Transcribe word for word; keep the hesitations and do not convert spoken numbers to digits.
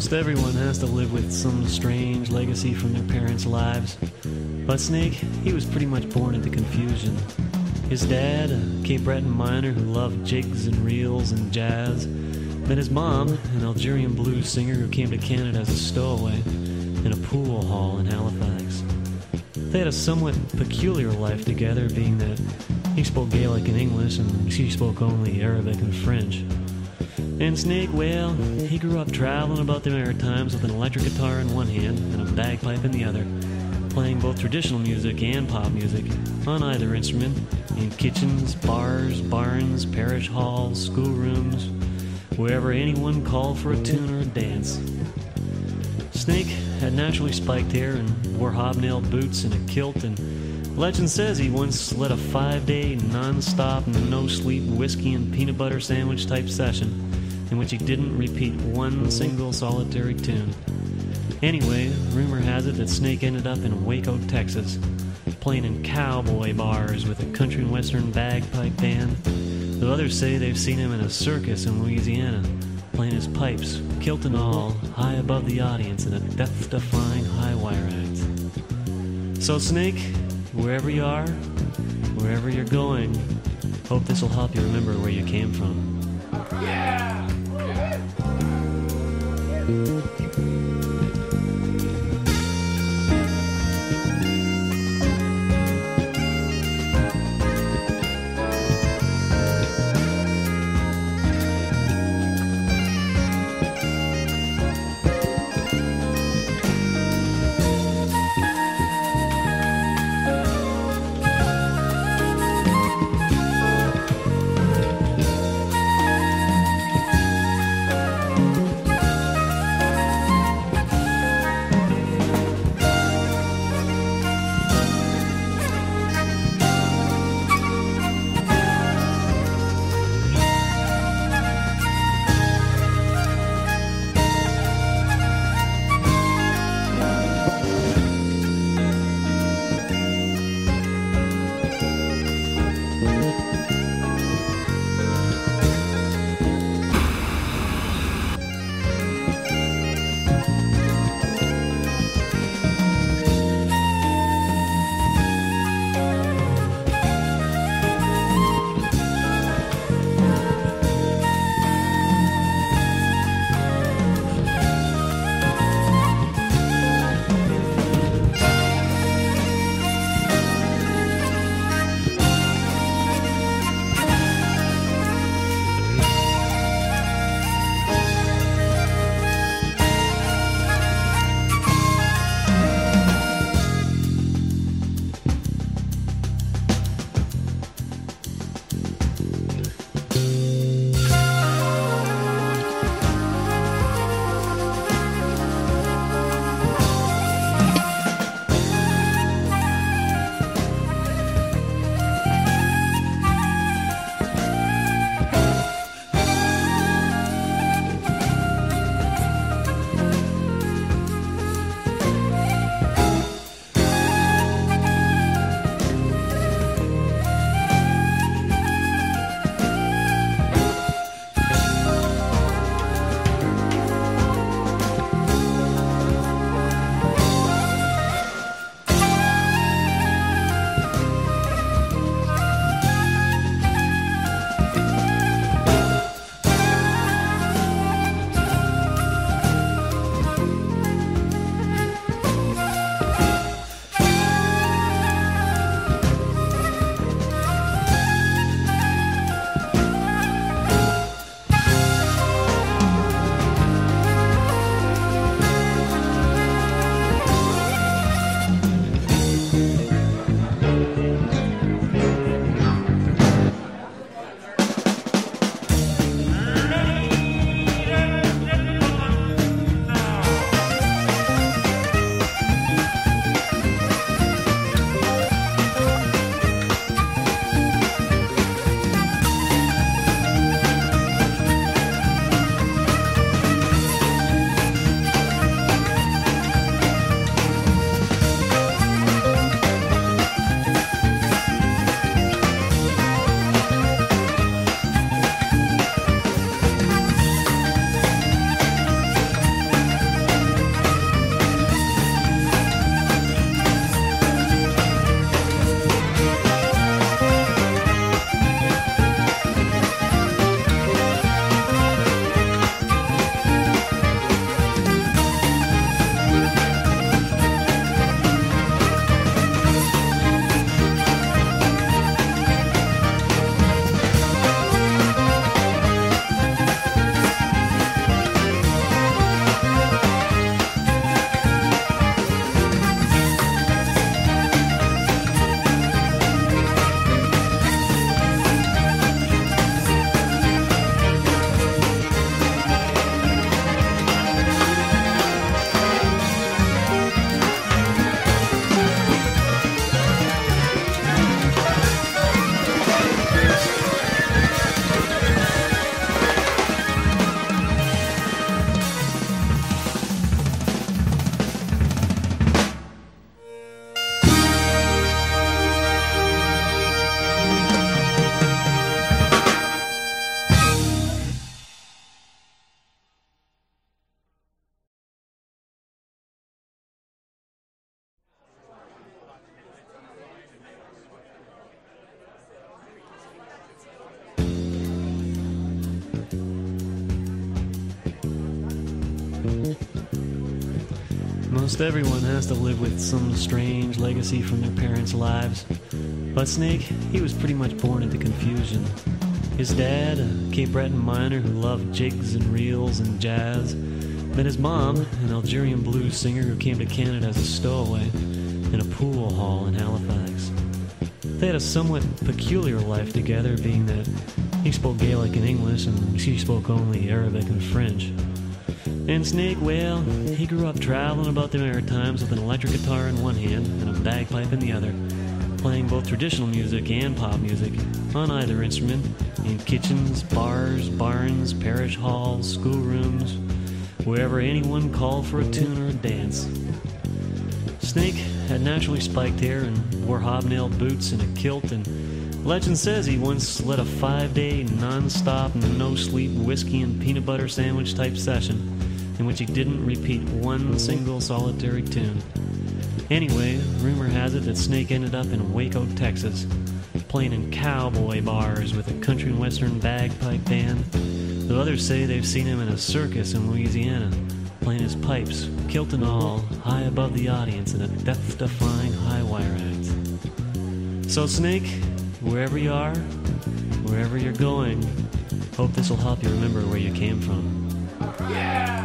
Almost everyone has to live with some strange legacy from their parents' lives. But Snake, he was pretty much born into confusion. His dad, a Cape Breton miner who loved jigs and reels and jazz. Then his mom, an Algerian blues singer who came to Canada as a stowaway, in a pool hall in Halifax. They had a somewhat peculiar life together, being that he spoke Gaelic and English, and she spoke only Arabic and French. And Snake, well, he grew up traveling about the Maritimes with an electric guitar in one hand and a bagpipe in the other, playing both traditional music and pop music on either instrument in kitchens, bars, barns, parish halls, schoolrooms, wherever anyone called for a tune or a dance. Snake had naturally spiked hair and wore hobnail boots and a kilt, and legend says he once led a five-day, non-stop, no-sleep whiskey and peanut butter sandwich type session in which he didn't repeat one single solitary tune. Anyway, rumor has it that Snake ended up in Waco, Texas, playing in cowboy bars with a country and western bagpipe band, though others say they've seen him in a circus in Louisiana, playing his pipes, kilt and all, high above the audience in a death-defying high-wire act. So Snake, wherever you are, wherever you're going, hope this will help you remember where you came from. Yeah! Most everyone has to live with some strange legacy from their parents' lives. But Snake, he was pretty much born into confusion. His dad, a Cape Breton miner who loved jigs and reels and jazz. Then his mom, an Algerian blues singer who came to Canada as a stowaway in a pool hall in Halifax. They had a somewhat peculiar life together, being that he spoke Gaelic and English and she spoke only Arabic and French. And Snake, well, he grew up traveling about the Maritimes with an electric guitar in one hand and a bagpipe in the other, playing both traditional music and pop music on either instrument in kitchens, bars, barns, parish halls, schoolrooms, wherever anyone called for a tune or a dance. Snake had naturally spiked hair and wore hobnailed boots and a kilt, and legend says he once led a five-day, non-stop, no-sleep whiskey and peanut butter sandwich type session in which he didn't repeat one single solitary tune. Anyway, rumor has it that Snake ended up in Waco, Texas, playing in cowboy bars with a country and western bagpipe band, though others say they've seen him in a circus in Louisiana, playing his pipes, kilt and all, high above the audience in a death-defying high-wire act. So Snake, wherever you are, wherever you're going, hope this will help you remember where you came from. Yeah!